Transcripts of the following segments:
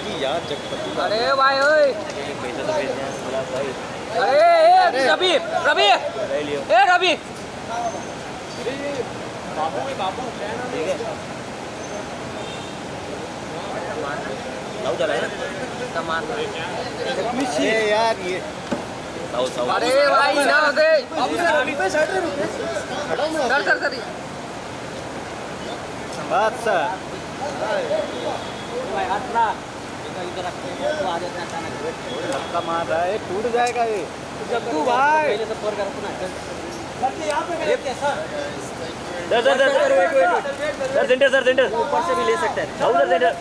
अरे भाई अरे रवि रवि ए रवि बाबू ठीक है यार ये अरे भाई ना सर बात सर इधर रखते हैं तो आ जाता है अचानक धक्का मार रहा है टूट जाएगा ये जब्बू भाई पहले से फोन कर अपना सर यहां पे देखते हैं सर सर सेंटर सेंटर ऊपर से भी ले सकते हैं counter centre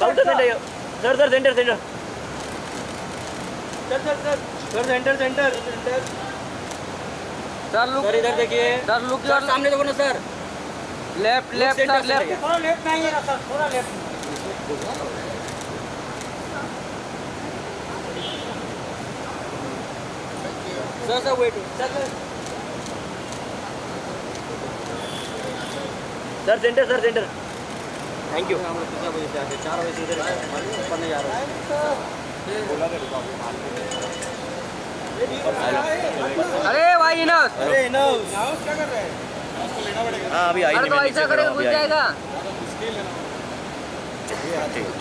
sir centre centre sir centre centre sir look इधर देखिए सर लुक के सामने देखो ना sir left left sir left थोड़ा लेफ्ट नहीं है सर थोड़ा left sir wait sir centre thank you चार बजे इधर ऊपर नहीं जा रहा है अरे भाई इनास क्या कर रहे हैं हाँ अभी ऐसा करेगा घुस जाएगा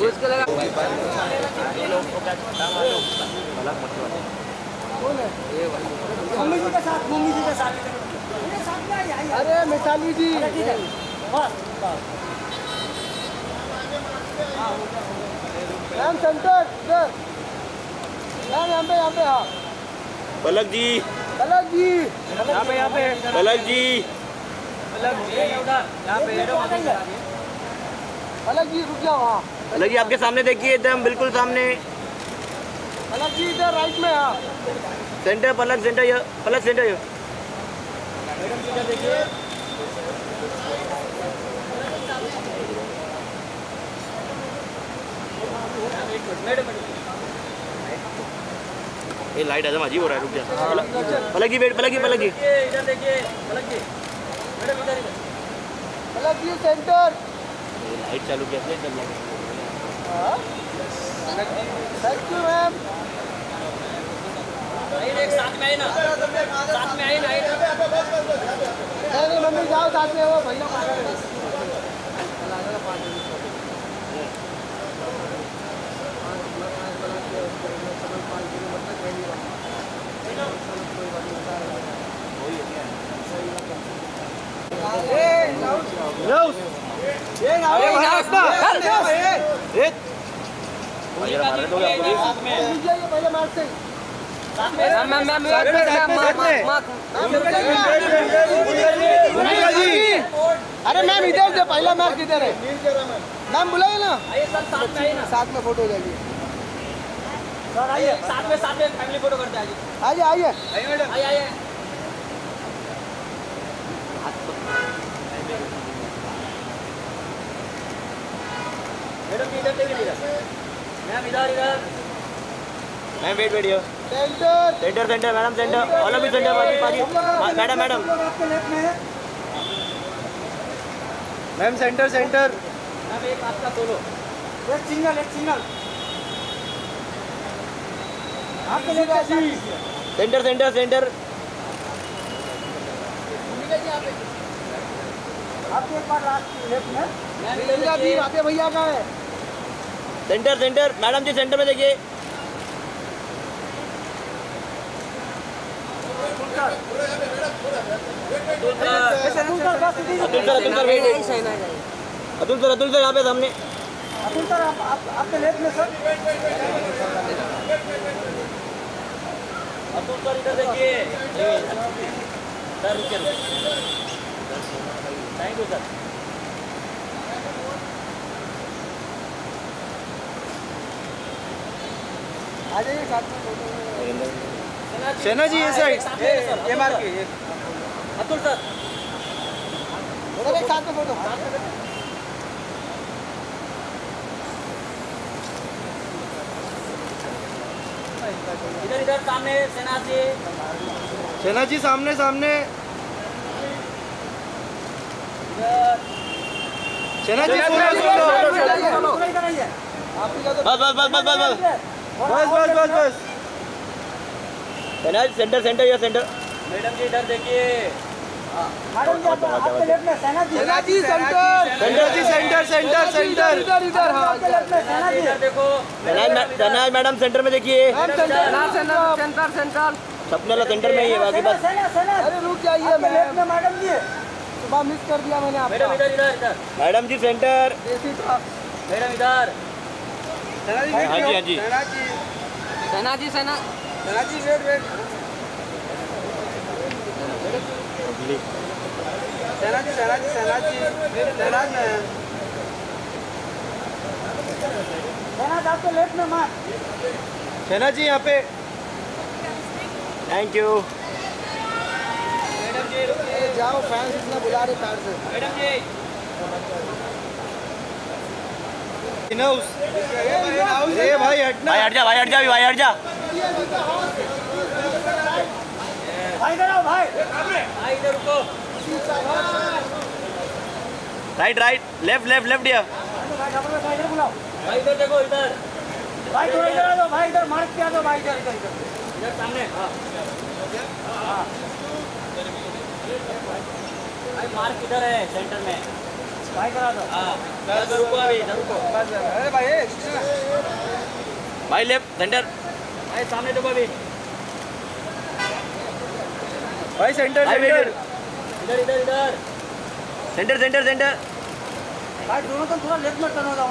घुस के लगा मम्मी जी के साथ मेरे साथ में आई अरे Mitali ji ma'am centre sir ma'am यहाँ पे हाँ पलक जी यहाँ पे पलक जी यहाँ पे पलक जी रुक जाओ हाँ पलक जी आपके सामने देखिए एकदम बिल्कुल सामने पलक जी इधर राइट में हाँ सेंटर पलक सेंटर ये मैडम जी इधर देखिए ये लाइट आजम अजीब हो रहा है रुक जा पलक जी वेट पलक जी इधर देखिए पलक जी मैडम इधर पलक जी सेंटर लाइट चालू किया प्ले चल रहा थैंक यू मैम एक साथ में आई ना नहीं मम्मी जाओ साथ में वो भैया अरे मैम इधर से पहला मैम किधर है मैम बुलाइए ना साथ में फोटो हो जाएगी सर आइए साथ में फैमिली फोटो करते हैं आइए आइए मैडम आइए आइए मैडम इधर देखिए मैम इधर ma'am wait wait yo centre centre madam centre all of you centre पाजी पाजी madam madam ma'am centre centre ma'am एक आपका सोलो एक सिंगल आपके लिए सेंटर सेंटर सेंटर आपके एक बार लास्ट लेफ्ट में मैम जी आपके भैया का है centre centre madam ji centre में देखिए अतुल सर यहाँ पे सामने अतुल सर आपके लेफ्ट में सर अतुल सर इधर देखिए सर थैंक यू सर आ जाइए साथ में सेना जी ये साइड ये मार के अतुल सर एक साथ में फोटो इधर इधर सामने सेना जी सामने सामने सेना जी बस। सेंटर सेंटर या सेंटर। मैडम जी इधर देखिए। मैडम जी आपके लेफ्ट में सेना जी। सेना जी सेंटर। सेंटर जी सेंटर सेंटर सेंटर। इधर इधर हाँ। सेना जी इधर देखो। सेना मैडम सेंटर में देखिए। Centre centre. सपने वाला सेंटर में ही है बाकी बस। अरे रुक जाइए मैडम। मैडम जी सुबह मिस कर दिया मैंने आपको। मैडम इधर इधर इधर। Madam ji centre. मैडम इधर। सेना जी हाँ जी हाँ जी। सेना जी सेना। सेना जी वेट। सेना जी सेना जी सेना जी सेना में। सेना जी आपको लेफ्ट में मार। सेना जी यहाँ पे। Thank you. मैडम जी जाओ फैंस इतना बुला रहे कार से। मैडम जी ए भाई हटना। भाई हट जा। भाई इधर आओ भाई इधर रुको। राइट लेफ्ट दिया। भाई इधर बुलाओ। भाई इधर देखो इधर। भाई थोड़ा इधर आ जाओ। भाई इधर मार्क किया दो। भाई इधर इधर इधर इधर सामने। हाँ भाई मार्क किधर है? सेंटर में। भाई करा दो। हाँ इधर रुको। अरे भाई लेफ्ट सेंटर। भाई सामने देखो अभी। भाई सेंटर इधर सेंटर। भाई दोनों तो थोड़ा लेफ्ट में टर्न हो जाओ ना।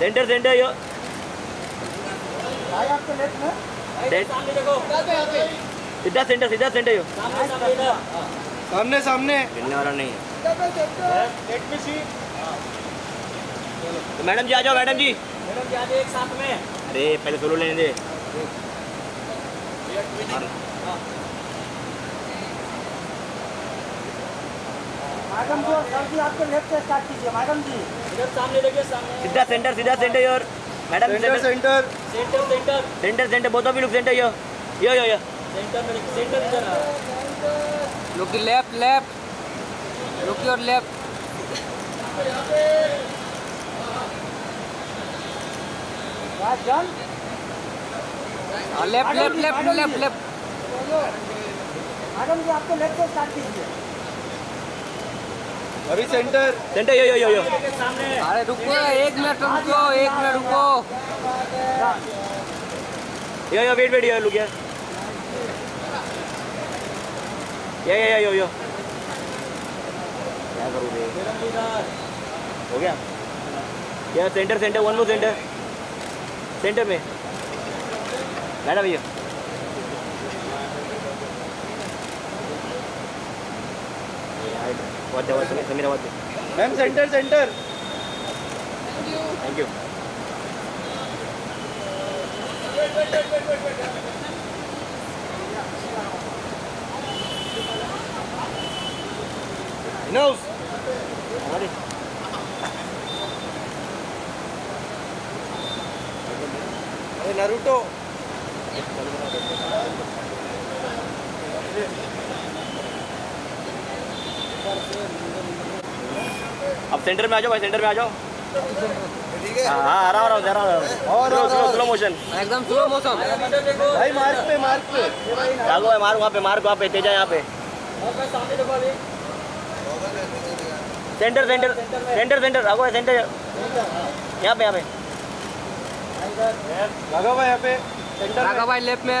Centre yo. भाई आपके लेफ्ट में। सामने देखो। सीधा सेंटर यो। सामने मिलने वाला नहीं है। Let me see. तो मैडम जी आ जाओ। मैडम जी आ जाओ एक साथ में। अरे पहले सोलो लेने दे। मैडम जी सर जी आपके लेफ्ट से स्टार्ट कीजिए। मैडम जी इधर सामने देखिए। सीधा सेंटर योर। मैडम सेंटर बहुत अभी लोग सेंटर यो सेंटर इधर। लोग की लेफ्ट लोग की और लेफ्ट। लेफ्ट। मैडम जी आपके लेफ्ट से स्टार्ट कीजिए। अभी सेंटर यो। अरे रुको एक मिनट रुको। यो वेट यो लुक यार। यो क्या करूँ बे? हो गया यार। सेंटर वन मोर सेंटर में। मैडम भैया ma'am centre. Thank you. Naruto अब सेंटर में आ जाओ। भाई सेंटर में आ जाओ। ठीक है हाँ आ रहा हूँ। और स्लो मोशन एकदम स्लो मोशन। भाई मार्क पे चालू है। मार्क वहाँ पे तेजा यहाँ पे। सेंटर आगो है। सेंटर यहाँ पे राघव भाई। यहाँ पे सेंटर राघव भाई लेफ्ट में।